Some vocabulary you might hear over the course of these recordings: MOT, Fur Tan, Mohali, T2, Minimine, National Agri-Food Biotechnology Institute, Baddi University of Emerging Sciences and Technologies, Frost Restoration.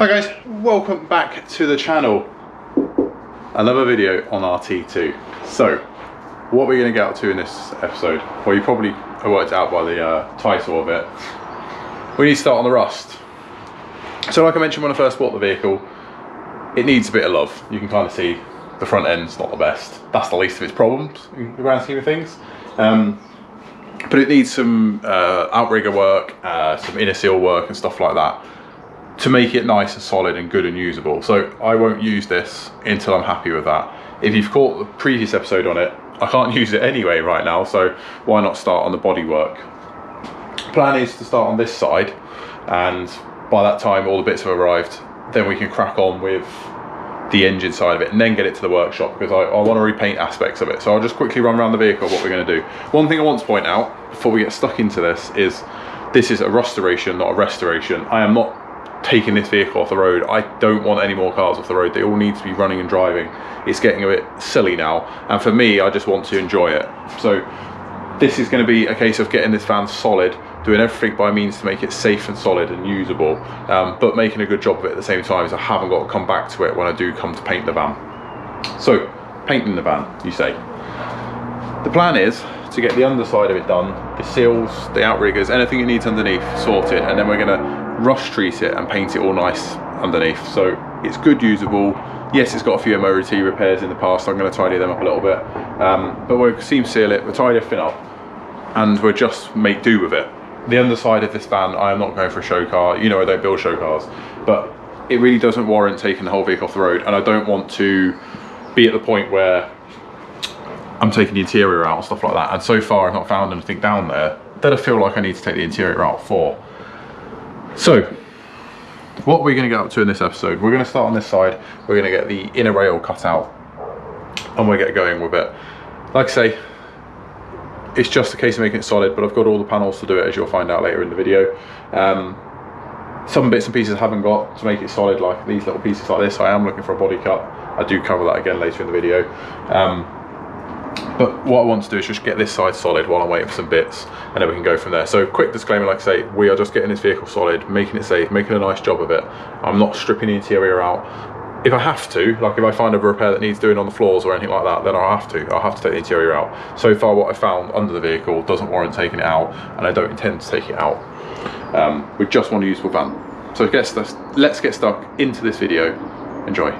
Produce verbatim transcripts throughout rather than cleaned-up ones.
Hi guys, welcome back to the channel. Another video on our T two. So, what we're going to get up to in this episode, well, you probably worked out by the uh, title of it, we need to start on the rust. So like I mentioned when I first bought the vehicle, it needs a bit of love. You can kind of see the front end's not the best. That's the least of its problems in the grand scheme of things. Um, but it needs some uh, outrigger work, uh, some inner seal work and stuff like that to make it nice and solid and good and usable. So I won't use this until I'm happy with that. If you've caught the previous episode on it, I can't use it anyway right now, so why not start on the bodywork? Plan is to start on this side, and by that time all the bits have arrived, then we can crack on with the engine side of it and then get it to the workshop, because I, I want to repaint aspects of it. So I'll just quickly run around the vehicle what we're going to do. One thing I want to point out before we get stuck into this is this is a restoration, not a restoration. I am not taking this vehicle off the road. I don't want any more cars off the road. They all need to be running and driving. It's getting a bit silly now, and for me, I just want to enjoy it. So this is going to be a case of getting this van solid, doing everything by means to make it safe and solid and usable, um, but making a good job of it at the same time, so I haven't got to come back to it when I do come to paint the van. So painting the van, you say. The plan is to get the underside of it done, the seals, the outriggers, anything it needs underneath sorted, and then we're going to rust treat it and paint it all nice underneath so it's good, usable. Yes, it's got a few M O T repairs in the past, so I'm going to tidy them up a little bit, um, but we'll seam seal it, we'll tidy everything up, and we'll just make do with it. The underside of this van, I am not going for a show car. You know I don't build show cars, but it really doesn't warrant taking the whole vehicle off the road, and I don't want to be at the point where I'm taking the interior out and stuff like that, and so far I've not found anything down there that I feel like I need to take the interior out for. So, what we're going to get up to in this episode, we're going to start on this side, we're going to get the inner rail cut out, and we'll get going with it. Like I say, it's just a case of making it solid, but I've got all the panels to do it, as you'll find out later in the video. Um, some bits and pieces I haven't got to make it solid, like these little pieces like this. I am looking for a body cut. I do cover that again later in the video. Um, But what I want to do is just get this side solid while I'm waiting for some bits, and then we can go from there. So quick disclaimer, like I say, we are just getting this vehicle solid, making it safe, making a nice job of it. I'm not stripping the interior out. If I have to, like if I find a repair that needs doing on the floors or anything like that, then I'll have to. I'll have to take the interior out. So far what I found under the vehicle doesn't warrant taking it out, and I don't intend to take it out. Um, we just want a usable van. So I guess that's, let's get stuck into this video. Enjoy.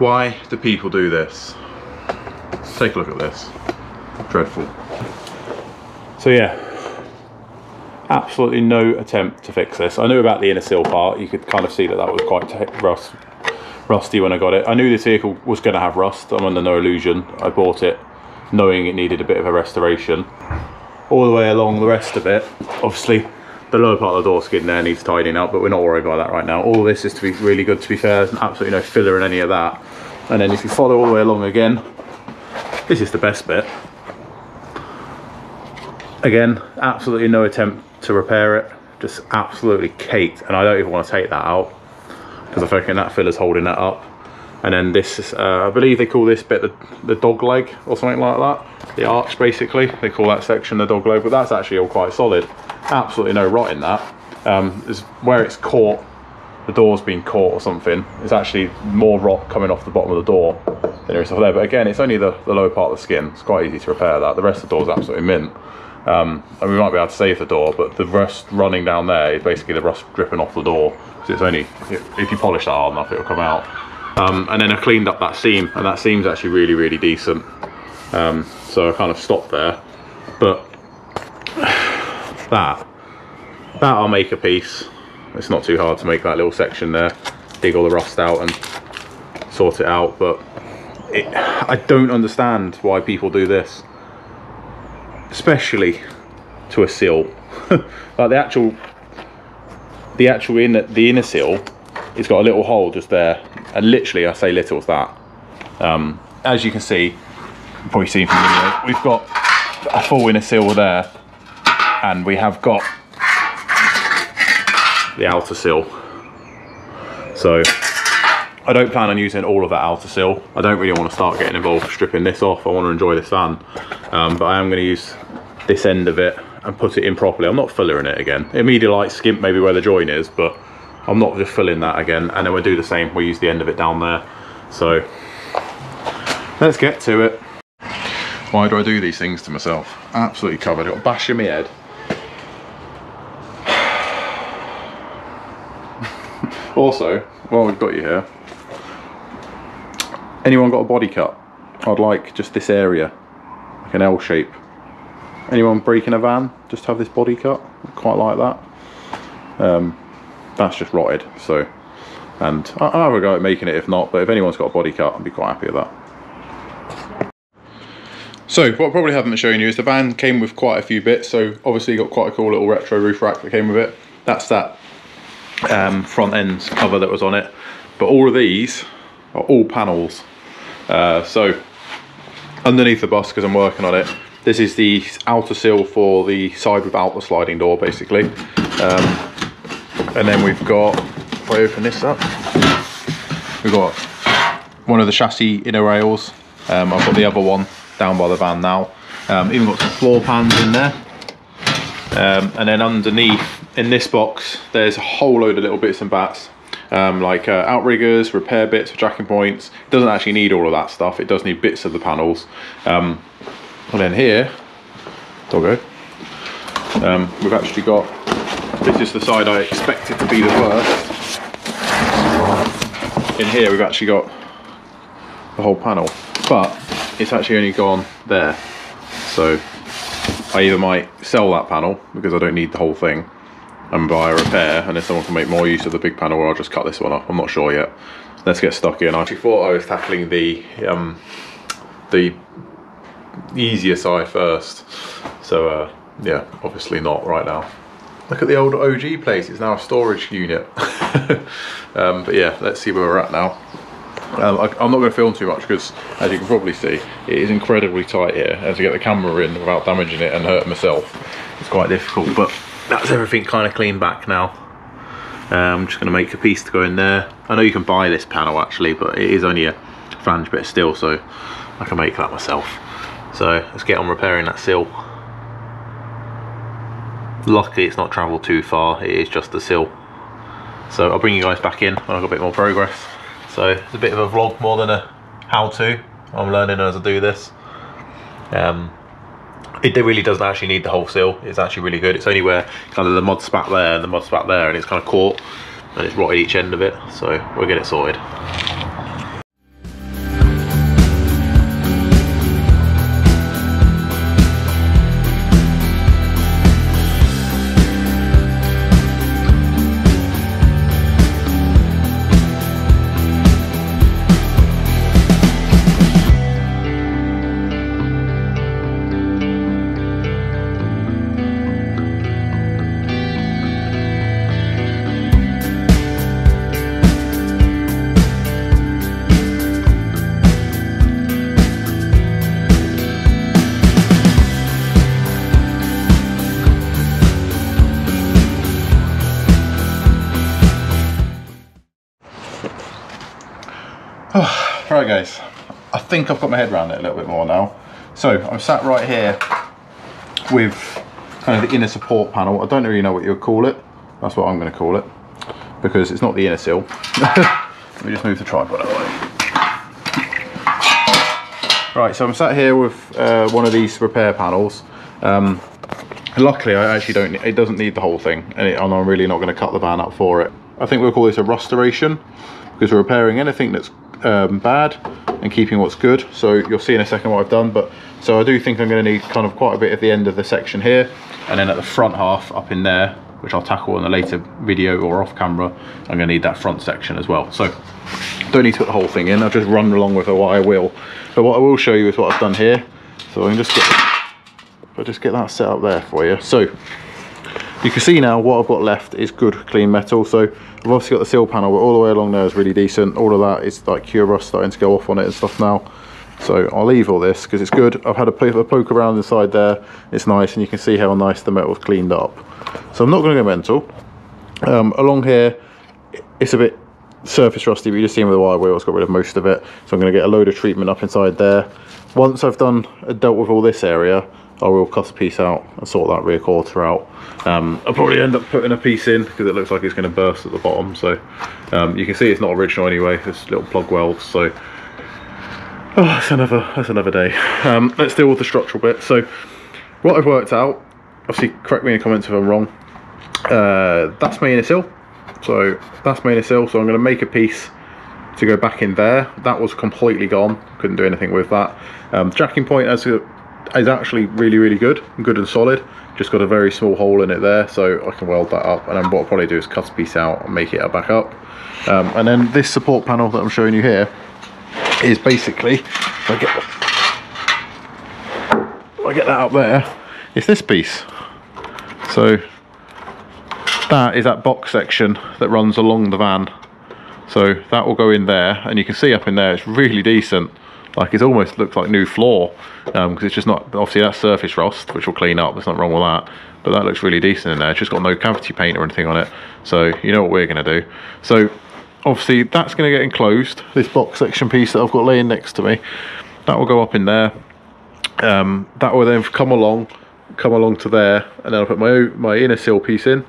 Why do people do this? Let's take a look at this. Dreadful. So yeah, absolutely no attempt to fix this. I knew about the inner seal part. You could kind of see that that was quite rust, rusty when I got it. I knew this vehicle was going to have rust. I'm under no illusion. I bought it knowing it needed a bit of a restoration. All the way along the rest of it, obviously, the lower part of the door skid in there needs tidying up, but we're not worried about that right now. All this is to be really good, to be fair. There's absolutely no filler in any of that. And then if you follow all the way along again, this is the best bit. Again, absolutely no attempt to repair it. Just absolutely caked. And I don't even want to take that out, because I reckon that filler's holding that up. And then this is, uh, I believe they call this bit the, the dog leg or something like that. The arch, basically. They call that section the dog leg, but that's actually all quite solid. Absolutely no rot in that. Um, is where it's caught, the door's been caught or something. It's actually more rot coming off the bottom of the door than there is off there. But again, it's only the, the lower part of the skin. It's quite easy to repair that. The rest of the door's absolutely mint. Um, and we might be able to save the door, but the rust running down there is basically the rust dripping off the door. Because it's only, if, if you polish that hard enough, it'll come out. Um, and then I cleaned up that seam, and that seam's actually really, really decent. Um, so I kind of stopped there. But that, that I'll make a piece. It's not too hard to make that little section there, dig all the rust out and sort it out. But it, I don't understand why people do this, especially to a seal. Like the actual, the actual inner, the inner seal, it's got a little hole just there, and literally I say little as that. Um, as you can see, you've probably seen from the video, we've got a full inner seal there, and we have got the outer seal. So I don't plan on using all of that outer seal. I don't really want to start getting involved stripping this off. I want to enjoy this van, um, but I am going to use this end of it and put it in properly. I'm not fillering it again. It may be like skimp maybe where the join is, but I'm not just filling that again. And then we'll do the same, we'll use the end of it down there. So let's get to it. Why do I do these things to myself? Absolutely covered, I've got a bash in my head. Also, while we've got you here, anyone got a body cut? I'd like just this area, like an L shape. Anyone breaking a van, just have this body cut? Quite like that. Um, that's just rotted, so. And I'll have a go at making it if not, but if anyone's got a body cut, I'd be quite happy with that. So, what I probably haven't shown you is the van came with quite a few bits, so obviously you got quite a cool little retro roof rack that came with it. That's that um, front end cover that was on it. But all of these are all panels. Uh, so, underneath the bus, because I'm working on it, this is the outer seal for the side without the sliding door, basically. Um, and then we've got, if I open this up, we've got one of the chassis inner rails. Um, I've got the other one down by the van now. Um, even got some floor pans in there. Um, and then underneath, in this box, there's a whole load of little bits and bats. Um, like uh, outriggers, repair bits, jacking points. It doesn't actually need all of that stuff. It does need bits of the panels. Um, And then here, doggo, um, we've actually got, this is the side I expected to be the worst. In here we've actually got the whole panel, but it's actually only gone there. So I either might sell that panel because I don't need the whole thing and buy a repair, and if someone can make more use of the big panel, or I'll just cut this one off. I'm not sure yet. Let's get stuck in. I actually thought I was tackling the, um, the easier side first, so uh yeah, obviously not right now. Look at the old O G place, it's now a storage unit. Um but yeah, let's see where we're at now. um, I, I'm not going to film too much because, as you can probably see, it is incredibly tight here, and to get the camera in without damaging it and hurting myself, it's quite difficult. But that's everything kind of clean back now. um, I'm just going to make a piece to go in there. I know you can buy this panel actually, but it is only a flange bit of steel, so I can make that myself. So let's get on repairing that seal. Luckily it's not travelled too far, it is just the seal. So I'll bring you guys back in when I've got a bit more progress. So it's a bit of a vlog more than a how-to. I'm learning as I do this. Um, it really doesn't actually need the whole seal, it's actually really good. It's only where kind of the mud spat there and the mud spat there, and it's kind of caught and it's rotted each end of it. So we'll get it sorted. Right guys, I think I've got my head around it a little bit more now. So I'm sat right here with kind of the inner support panel. I don't really know what you'll call it. That's what I'm going to call it, because it's not the inner seal. Let me just move the tripod out of the way. Right, so I'm sat here with uh, one of these repair panels. Um, luckily I actually don't, it doesn't need the whole thing, and, it, and I'm really not going to cut the van up for it. I think we'll call this a restoration, because we're repairing anything that's um, bad and keeping what's good. So you'll see in a second what I've done, but so I do think I'm going to need kind of quite a bit at the end of the section here, and then at the front half up in there, which I'll tackle in a later video or off camera, I'm going to need that front section as well. So don't need to put the whole thing in, I'll just run along with what I will. But what I will show you is what I've done here. So I can just get, I'll just get that set up there for you. So you can see now what I've got left is good clean metal. So I've obviously got the seal panel, but all the way along there is really decent. All of that is like cure rust starting to go off on it and stuff now. So I'll leave all this because it's good. I've had a poke around inside there, it's nice, and you can see how nice the metal's cleaned up. So I'm not going to go mental. Um, along here, it's a bit surface rusty, but you just seen with the wire wheel, it's got rid of most of it. So I'm going to get a load of treatment up inside there. Once I've done dealt with all this area, I will cut a piece out and sort that rear quarter out. Um, I'll probably end up putting a piece in because it looks like it's going to burst at the bottom. So um, you can see it's not original anyway, it's little plug welds. So oh, that's another that's another day. Um, let's deal with the structural bit. So what I've worked out, obviously correct me in the comments if I'm wrong, uh, that's my inner sill. So that's my inner sill, so I'm going to make a piece to go back in there. That was completely gone, couldn't do anything with that. Um, the jacking point as a is actually really really good good and solid, just got a very small hole in it there, so I can weld that up, and then what I'll probably do is cut a piece out and make it back up. Um, and then this support panel that I'm showing you here is basically, if I get, if I get that up there, it's this piece. So that is that box section that runs along the van, so that will go in there, and you can see up in there it's really decent. Like it almost looks like new floor, because um, it's just not, obviously that's surface rust, which will clean up, there's nothing wrong with that, but that looks really decent in there. It's just got no cavity paint or anything on it, so you know what we're going to do. So obviously that's going to get enclosed, this box section piece that I've got laying next to me, that will go up in there. Um, that will then come along, come along to there, and then I'll put my, my inner sill piece in,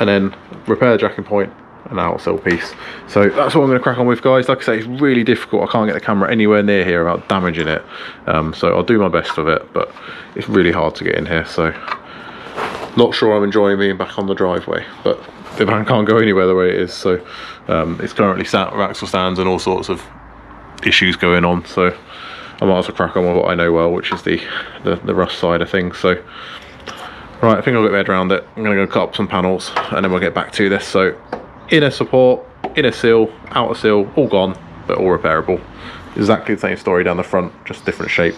and then repair the jacking point, an outsell piece. So that's what I'm going to crack on with, guys. Like I say, it's really difficult, I can't get the camera anywhere near here without damaging it, um, so I'll do my best with it, but it's really hard to get in here. So not sure I'm enjoying being back on the driveway, but the van can't go anywhere the way it is, so um, it's currently sat with axle stands and all sorts of issues going on, so I might as well crack on with what I know well, which is the, the, the rust side of things. So right, I think I'll get my head around it. I'm going to go cut up some panels and then we'll get back to this. So inner support, inner sill, outer sill, all gone, but all repairable. Exactly the same story down the front, just different shape.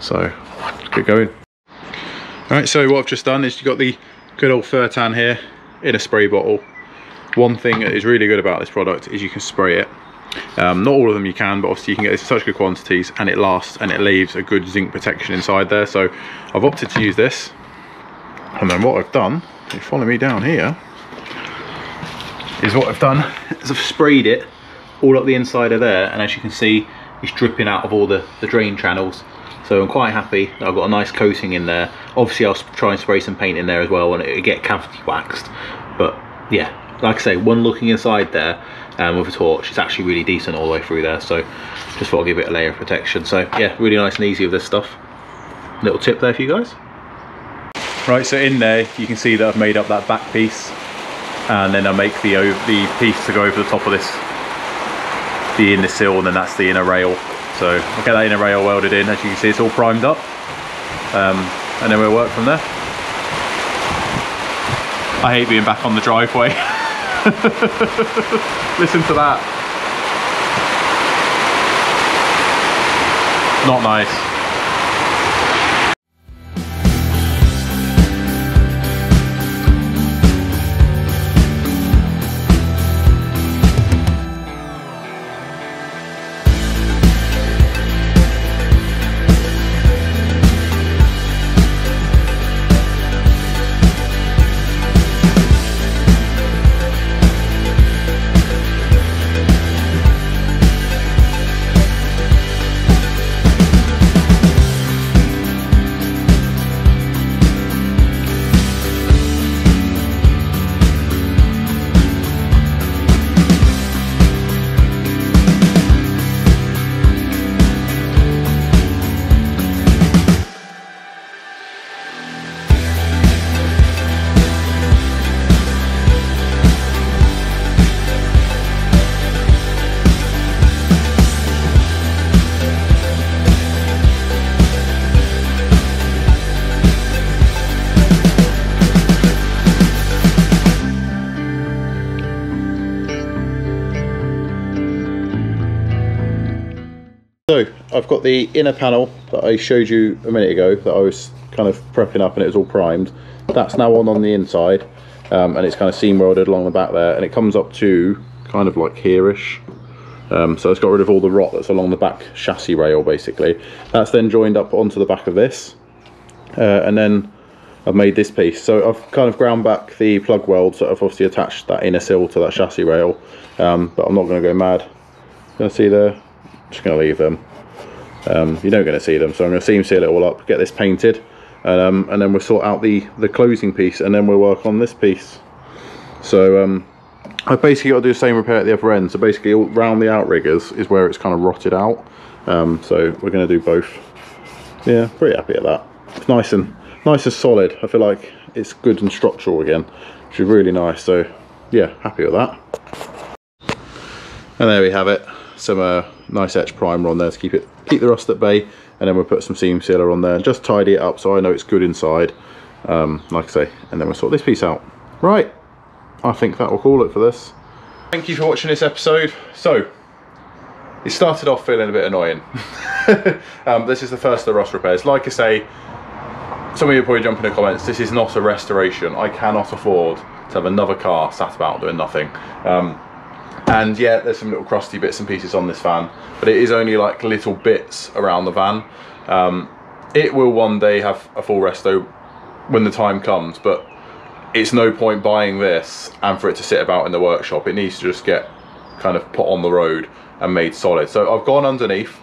So let's get going. All right, so what I've just done is you've got the good old Fur Tan here in a spray bottle. One thing that is really good about this product is you can spray it. Um, not all of them you can, but obviously you can get this in such good quantities, and it lasts and it leaves a good zinc protection inside there. So I've opted to use this. And then what I've done, if you follow me down here, is what I've done is I've sprayed it all up the inside of there, and as you can see it's dripping out of all the, the drain channels, so I'm quite happy that I've got a nice coating in there. Obviously I'll try and spray some paint in there as well and it'll get cavity waxed, but yeah, like I say, one looking inside there um, with a torch, it's actually really decent all the way through there, so just thought I'd give it a layer of protection. So yeah, really nice and easy with this stuff. Little tip there for you guys. Right, so in there you can see that I've made up that back piece, and then I make the the piece to go over the top of this, the inner sill, and then that's the inner rail. So I'll get that inner rail welded in. As you can see, it's all primed up, um, and then we'll work from there. I hate being back on the driveway. Listen to that. Not nice. I've got the inner panel that I showed you a minute ago that I was kind of prepping up and it was all primed. That's now on on the inside, um, and it's kind of seam welded along the back there, and it comes up to kind of like here-ish. Um, so it's got rid of all the rot that's along the back chassis rail basically. That's then joined up onto the back of this, uh, and then I've made this piece. So I've kind of ground back the plug weld, so I've obviously attached that inner sill to that chassis rail, um, but I'm not going to go mad. Gonna see the, just going to leave them. Um, you're not going to see them, so I'm going to seam seal it all up, get this painted, and, um, and then we'll sort out the, the closing piece, and then we'll work on this piece. So um, I've basically got to do the same repair at the upper end, so basically all round the outriggers is where it's kind of rotted out, um, so we're going to do both. Yeah, pretty happy at that. It's nice and nice and solid. I feel like it's good and structural again, which is really nice, so yeah, happy with that. And there we have it, some uh, nice etch primer on there to keep it keep the rust at bay, and then we'll put some seam sealer on there and just tidy it up so I know it's good inside, um, like I say, and then we'll sort this piece out. Right, I think that will call it for this. Thank you for watching this episode. So it started off feeling a bit annoying. um, this is the first of the rust repairs. Like I say, some of you probably jump in the comments, this is not a restoration. I cannot afford to have another car sat about doing nothing. Um, and yeah, there's some little crusty bits and pieces on this van, but it is only like little bits around the van. Um, it will one day have a full resto when the time comes, but it's no point buying this and for it to sit about in the workshop. It needs to just get kind of put on the road and made solid. So I've gone underneath,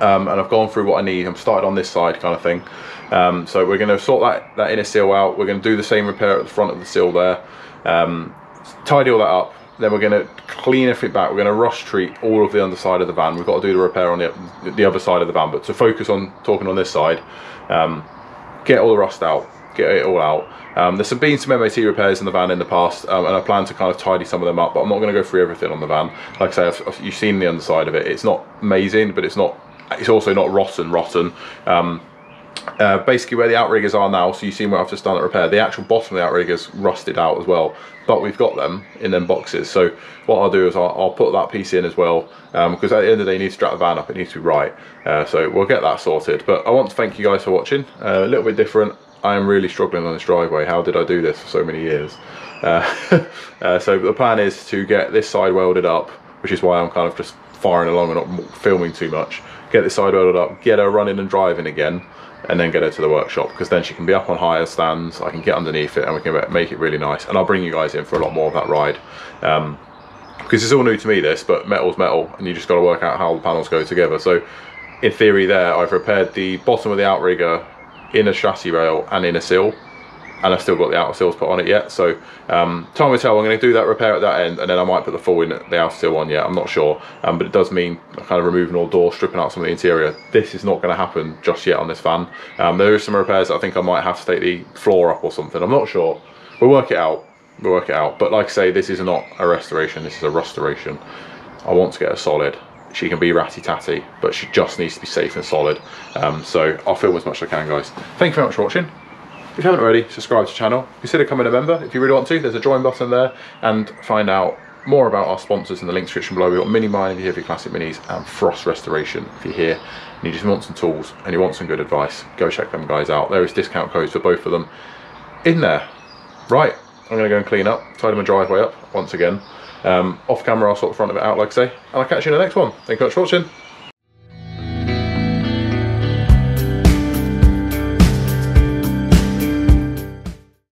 um, and I've gone through what I need. I've started on this side kind of thing. Um, so we're going to sort that, that inner seal out. We're going to do the same repair at the front of the seal there, um, tidy all that up. Then we're going to clean everything back. We're going to rush treat all of the underside of the van. We've got to do the repair on the, the other side of the van, but to focus on talking on this side, um, get all the rust out, get it all out. Um, there's been some M A T repairs in the van in the past, um, and I plan to kind of tidy some of them up, but I'm not going to go through everything on the van. Like I say, I've, I've, you've seen the underside of it. It's not amazing, but it's not. It's also not rotten, rotten. Um, Uh, basically where the outriggers are now, so you've seen where I've just done that repair, the actual bottom of the outriggers rusted out as well, but we've got them in them boxes. So what I'll do is I'll, I'll put that piece in as well, um, because at the end of the day you need to strap the van up, it needs to be right, uh, so we'll get that sorted. But I want to thank you guys for watching. Uh, a little bit different. I am really struggling on this driveway. How did I do this for so many years? Uh, uh, so the plan is to get this side welded up, which is why I'm kind of just firing along and not filming too much. Get this side welded up, get her running and driving again, and then get her to the workshop, because then she can be up on higher stands, I can get underneath it, and we can make it really nice. And I'll bring you guys in for a lot more of that ride, um, because it's all new to me this, but metal's metal, and you just got to work out how the panels go together. So in theory there, I've repaired the bottom of the outrigger, inner chassis rail and inner sill, and I've still got the outer sills put on it yet. So um, time will tell. I'm going to do that repair at that end, and then I might put the full in the outer sill on yet. I'm not sure, um, but it does mean kind of removing all doors, stripping out some of the interior. This is not going to happen just yet on this van. Um, there are some repairs that I think I might have to take the floor up or something. I'm not sure. We'll work it out. We'll work it out. But like I say, this is not a restoration. This is a restoration. I want to get a solid. She can be ratty-tatty, but she just needs to be safe and solid. Um, so I'll film as much as I can, guys. Thank you very much for watching. If you haven't already, subscribe to the channel. Consider becoming a member if you really want to. There's a join button there, and find out more about our sponsors in the link description below. We've got Minimine if you're here for your classic minis, and Frost Restoration if you're here and you just want some tools and you want some good advice. Go check them guys out. There is discount codes for both of them in there. Right, I'm going to go and clean up, tidy my driveway up once again. Um, off camera, I'll sort the front of it out, like I say, and I'll catch you in the next one. Thank you much for watching.